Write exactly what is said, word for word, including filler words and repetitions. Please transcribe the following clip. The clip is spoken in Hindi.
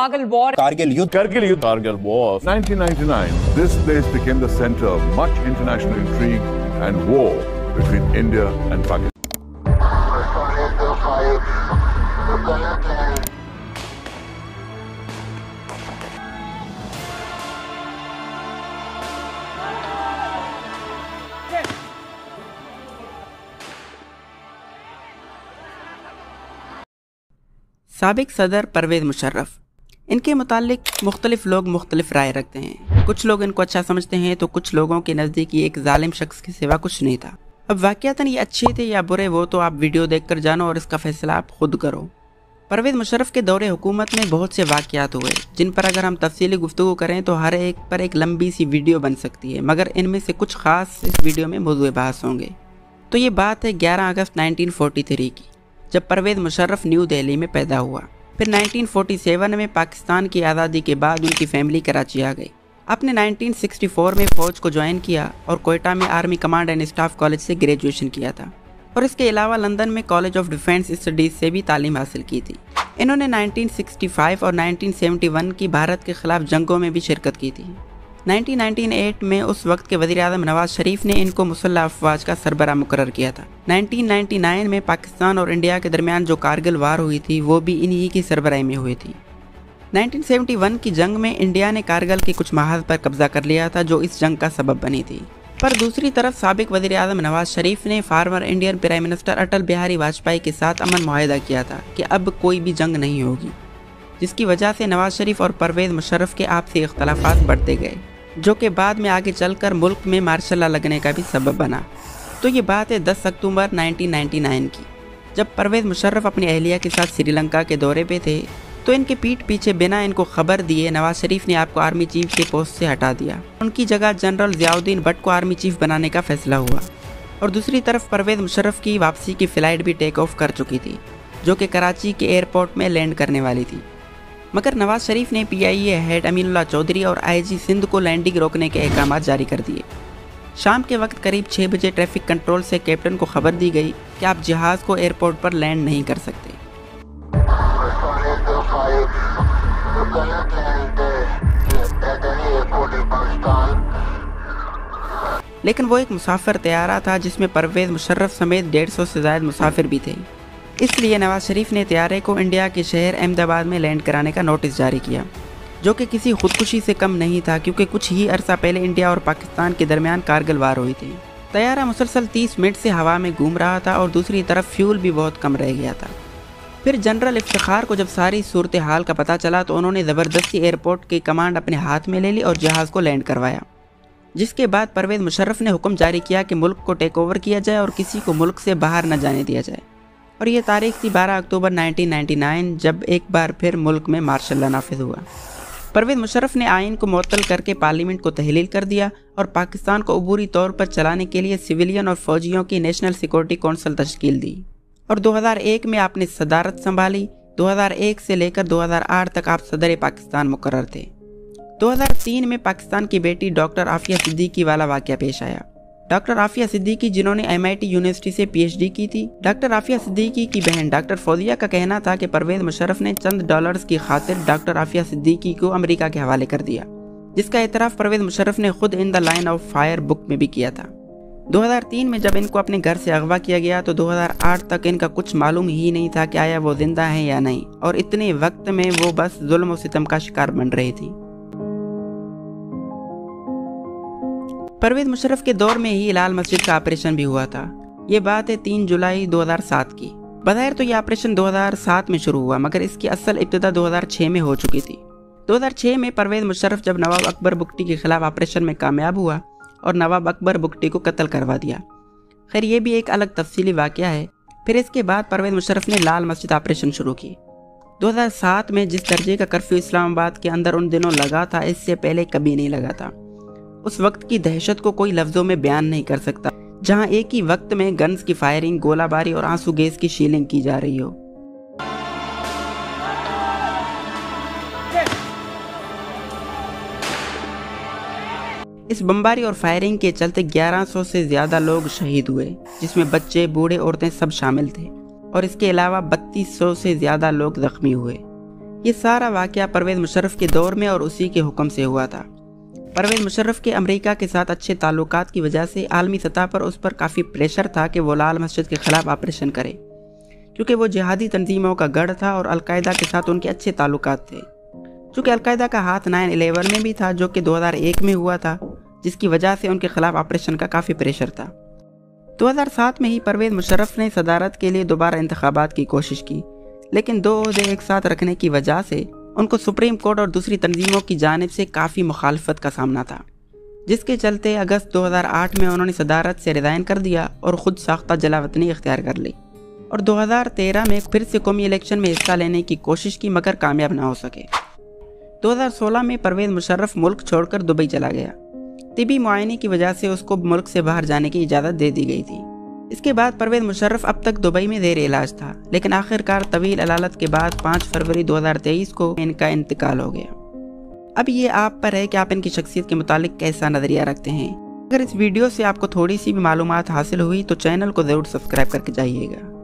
Kargil War, Kargil Yuddh, Kargil Yuddh, Kargil War. nineteen ninety-nine, this place became the center of much international intrigue and war between India and Pakistan. साबिक सदर परवेज़ मुशर्रफ, इनके मुतालिक मुख्तलिफ लोग मुख्तलिफ राय रखते हैं। कुछ लोग इनको अच्छा समझते हैं तो कुछ लोगों के नज़दीक ये एक जालिम शख्स के सिवा कुछ नहीं था। अब वाक़ियतन ये अच्छे थे या बुरे वो तो आप वीडियो देखकर जानो और इसका फैसला आप खुद करो। परवेज़ मुशर्रफ के दौरे हुकूमत में बहुत से वाक़ियात हुए जिन पर अगर हम तफसीली गुफ्तगू करें तो हर एक पर एक लंबी सी वीडियो बन सकती है, मगर इनमें से कुछ ख़ास इस वीडियो में मौजूद बहस होंगे। तो ये बात है ग्यारह अगस्त नाइनटीन फोर्टी थ्री की, जब परवेज़ मुशर्रफ न्यू दिल्ली में पैदा हुआ। फिर नाइनटीन फोर्टी सेवन में पाकिस्तान की आज़ादी के बाद उनकी फैमिली कराची आ गई। अपने नाइनटीन सिक्सटी फोर में फ़ौज को ज्वाइन किया और कोयटा में army command and staff college से ग्रेजुएशन किया था और इसके अलावा लंदन में कॉलेज ऑफ डिफेंस स्टडीज़ से भी तालीम हासिल की थी। इन्होंने नाइनटीन सिक्सटी फाइव और नाइनटीन सेवेंटी वन की भारत के ख़िलाफ़ जंगों में भी शिरकत की थी। नाइनटीन नाइंटी एट में उस वक्त के वज़ीर आज़म नवाज़ शरीफ ने इनको मुसल्ह अफवाज का सरबराह मुकर्रर किया था। नाइनटीन नाइंटी नाइन में पाकिस्तान और इंडिया के दरमियान जो कारगिल वार हुई थी वो भी इन्हीं की सरबराही में हुई थी। नाइनटीन सेवेंटी वन की जंग में इंडिया ने कारगिल के कुछ महाज पर कब्जा कर लिया था जो इस जंग का सबब बनी थी। पर दूसरी तरफ साबिक वज़ीर आज़म नवाज़ शरीफ ने former Indian prime minister Atal Bihari Vajpayee के साथ अमन मुआहदा किया था कि अब कोई भी जंग नहीं होगी, जिसकी वजह से नवाज़ शरीफ और परवेज़ मुशर्रफ के आपसी इख्तलाफात बढ़ते गए जो कि बाद में आगे चलकर मुल्क में मार्शल लॉ लगने का भी सबब बना। तो ये बात है दस अक्टूबर नाइनटीन नाइंटी नाइन की, जब परवेज़ मुशर्रफ अपनी अहलिया के साथ श्रीलंका के दौरे पे थे तो इनके पीठ पीछे बिना इनको खबर दिए नवाज़ शरीफ ने आपको आर्मी चीफ के पोस्ट से हटा दिया। उनकी जगह जनरल ज़ियाउद्दीन भट्ट को आर्मी चीफ बनाने का फैसला हुआ और दूसरी तरफ परवेज़ मुशर्रफ की वापसी की फ़्लाइट भी टेक ऑफ कर चुकी थी जो कि कराची के एयरपोर्ट में लैंड करने वाली थी, मगर नवाज़ शरीफ ने पीआईए हेड अमीनुल्लाह चौधरी और आईजी सिंध को लैंडिंग रोकने के अहकाम जारी कर दिए। शाम के वक्त करीब छः बजे ट्रैफिक कंट्रोल से कैप्टन को खबर दी गई कि आप जहाज़ को एयरपोर्ट पर लैंड नहीं कर सकते। लेकिन वो एक मुसाफिर तैयारा था जिसमें परवेज़ मुशर्रफ समेत डेढ़ सौ से ज़्यादा मुसाफिर भी थे, इसलिए नवाज़ शरीफ ने त्यारे को इंडिया के शहर अहमदाबाद में लैंड कराने का नोटिस जारी किया जो कि किसी खुदकुशी से कम नहीं था, क्योंकि कुछ ही अरसा पहले इंडिया और पाकिस्तान के दरमियान कारगिल वार हुई थी। त्यारा मुसलसल तीस मिनट से हवा में घूम रहा था और दूसरी तरफ फ्यूल भी बहुत कम रह गया था। फिर जनरल इफ्तिखार को जब सारी सूरत हाल का पता चला तो उन्होंने ज़बरदस्ती एयरपोर्ट की कमांड अपने हाथ में ले ली और जहाज़ को लैंड करवाया, जिसके बाद परवेज़ मुशर्रफ ने हुक्म जारी किया कि मुल्क को टेक ओवर किया जाए और किसी को मुल्क से बाहर न जाने दिया जाए। और ये तारीख थी बारह अक्टूबर नाइनटीन नाइंटी नाइन, जब एक बार फिर मुल्क में मार्शल लॉ नाफिज हुआ। परवेज़ मुशर्रफ ने आइन को मुअत्तल करके पार्लियामेंट को तहलील कर दिया और पाकिस्तान को अबूरी तौर पर चलाने के लिए सिविलियन और फौजियों की नेशनल सिक्योरिटी कौंसिल तश्कील दी और दो हज़ार एक में आपने सदारत संभाली। दो हज़ार एक से लेकर दो हज़ार आठ तक आप सदर पाकिस्तान मुकर्रर थे। दो हज़ार तीन में पाकिस्तान की बेटी डॉक्टर आफिया सिद्दीकी वाला वाक़या पेश आया। डॉक्टर आफिया सिद्दीकी, जिन्होंने एमआईटी यूनिवर्सिटी से पीएचडी की थी। डॉक्टर आफिया सिद्दीकी की बहन डॉक्टर फौजिया का कहना था कि परवेज़ मुशर्रफ ने चंद डॉलर्स की खातिर डॉक्टर आफिया सिद्दीकी को अमेरिका के हवाले कर दिया, जिसका एतराफ़ परवेज़ मुशर्रफ ने खुद in the line of fire book में भी किया था। दो हज़ार तीन में जब इनको अपने घर से अगवा किया गया तो दो हज़ार आठ तक इनका कुछ मालूम ही नहीं था कि आया वो जिंदा है या नहीं, और इतने वक्त में वो बस जुल्म और सितम का शिकार बन रही थी। परवेज़ मुशर्रफ के दौर में ही लाल मस्जिद का ऑपरेशन भी हुआ था। ये बात है तीन जुलाई दो हज़ार सात की। बज़ाहिर तो ये ऑपरेशन दो हज़ार सात में शुरू हुआ, मगर इसकी असल इब्तिदा दो हज़ार छह में हो चुकी थी। दो हज़ार छह में परवेज़ मुशर्रफ जब नवाब अकबर बुगटी के खिलाफ ऑपरेशन में कामयाब हुआ और नवाब अकबर बुगटी को कत्ल करवा दिया। खैर ये भी एक अलग तफसीली वाक़या है। फिर इसके बाद परवेज़ मुशर्रफ ने लाल मस्जिद ऑपरेशन शुरू की। दो हज़ार सात में जिस दर्जे का कर्फ्यू इस्लामाबाद के अंदर उन दिनों लगा था, इससे पहले कभी नहीं लगा था। उस वक्त की दहशत को कोई लफ्ज़ों में बयान नहीं कर सकता, जहां एक ही वक्त में गन्स की फायरिंग, गोलाबारी और आंसू गैस की शीलिंग की जा रही हो। इस बमबारी और फायरिंग के चलते ग्यारह सौ से ज्यादा लोग शहीद हुए, जिसमें बच्चे, बूढ़े, औरतें सब शामिल थे और इसके अलावा बत्तीस सौ से ज्यादा लोग जख्मी हुए। ये सारा वाकया परवेज़ मुशर्रफ के दौर में और उसी के हुक्म से हुआ था। परवेज़ मुशर्रफ के अमेरिका के साथ अच्छे ताल्लुकात की वजह से आलमी सतह पर उस पर काफ़ी प्रेशर था कि वो लाल मस्जिद के खिलाफ ऑपरेशन करे, क्योंकि वो जिहादी तंजीमों का गढ़ था और अलकायदा के साथ उनके अच्छे ताल्लुकात थे। चूँकि अलकायदा का हाथ नाइन इलेवन में भी था, जो कि दो हज़ार एक में हुआ था, जिसकी वजह से उनके खिलाफ ऑपरेशन का काफ़ी प्रेशर था। दो हज़ार सात में ही परवेज़ मुशर्रफ ने सदारत के लिए दोबारा इंतखाबात की कोशिश की, लेकिन दो ओहदे एक साथ रखने की वजह से उनको सुप्रीम कोर्ट और दूसरी तंजीमों की जानिब से काफ़ी मुखालफत का सामना था, जिसके चलते अगस्त दो हज़ार आठ में उन्होंने सदारत से रिज़ाइन कर दिया और ख़ुद साख्ता जलावतनी इख्तियार कर ली और दो हज़ार तेरह में फिर से कौमी इलेक्शन में हिस्सा लेने की कोशिश की मगर कामयाब ना हो सके। दो हज़ार सोलह में परवेज़ मुशर्रफ मुल्क छोड़कर दुबई चला गया। तिबी मुआयने की वजह से उसको मुल्क से बाहर जाने की इजाज़त दे दी गई थी। इसके बाद परवेज़ मुशर्रफ अब तक दुबई में जेर इलाज था, लेकिन आखिरकार तवील अलालत के बाद पाँच फरवरी दो हज़ार तेईस को इनका इंतकाल हो गया। अब ये आप पर है कि आप इनकी शख्सियत के मुतालिक कैसा नज़रिया रखते हैं। अगर इस वीडियो से आपको थोड़ी सी भी मालूमात हासिल हुई तो चैनल को ज़रूर सब्सक्राइब करके जाइएगा।